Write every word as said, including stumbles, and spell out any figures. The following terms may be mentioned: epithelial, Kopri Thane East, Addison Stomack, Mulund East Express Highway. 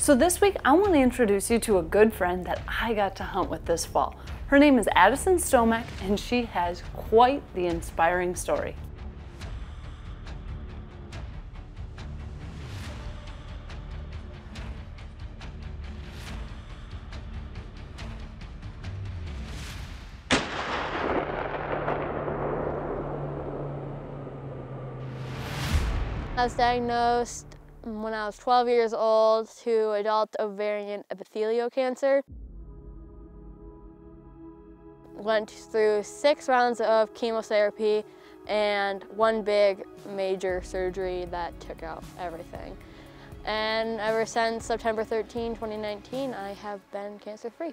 So this week I want to introduce you to a good friend that I got to hunt with this fall. Her name is Addison Stomack, and she has quite the inspiring story. I was diagnosed when I was twelve years old to adult ovarian epithelial cancer. Went through six rounds of chemotherapy and one big major surgery that took out everything. And ever since September thirteenth, twenty nineteen, I have been cancer free.